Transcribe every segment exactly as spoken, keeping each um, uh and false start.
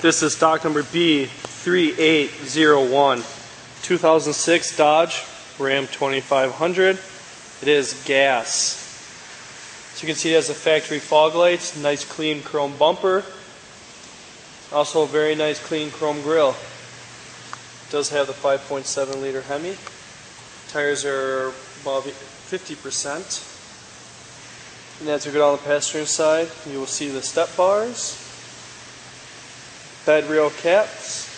This is stock number B three eight zero one, two thousand six Dodge Ram twenty-five hundred. It is gas. So you can see it has the factory fog lights, nice clean chrome bumper. Also a very nice clean chrome grille. It does have the five point seven liter Hemi. Tires are about fifty percent. And as we go down the passenger side, you will see the step bars, bed rail caps,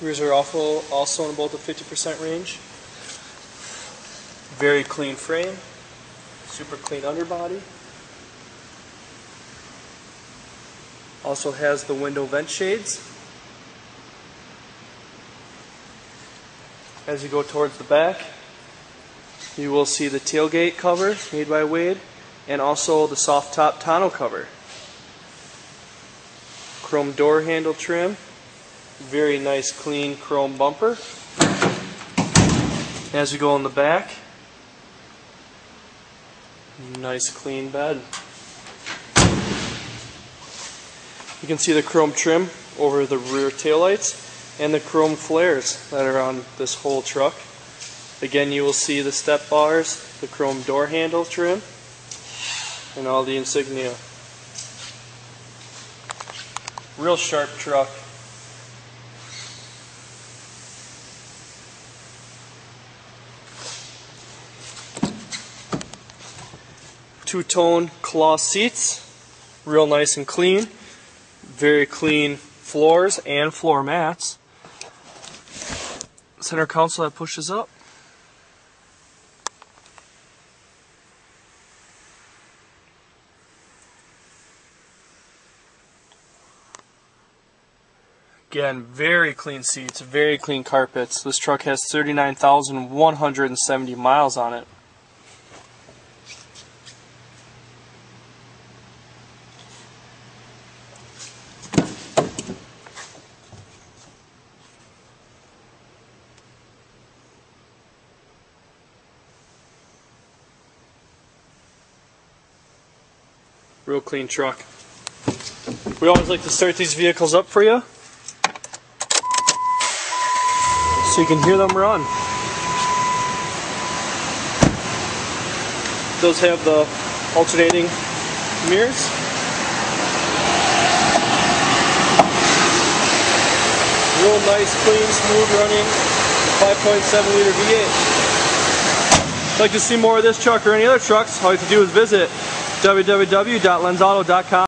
rears are also, also in about the fifty percent range, very clean frame, super clean underbody, also has the window vent shades. As you go towards the back, you will see the tailgate cover made by Wade and also the soft top tonneau cover. Chrome door handle trim, very nice clean chrome bumper. As we go in the back, nice clean bed. You can see the chrome trim over the rear taillights and the chrome flares that are on this whole truck. Again, you will see the step bars, the chrome door handle trim, and all the insignia. Real sharp truck. Two-tone cloth seats, real nice and clean. Very clean floors and floor mats. Center console that pushes up. Again, very clean seats, very clean carpets. This truck has thirty-nine thousand one hundred seventy miles on it. Real clean truck. We always like to start these vehicles up for you, so you can hear them run. It does have the alternating mirrors. Real nice, clean, smooth running five point seven liter V eight. If you'd like to see more of this truck or any other trucks, all you have to do is visit w w w dot lenz auto dot com.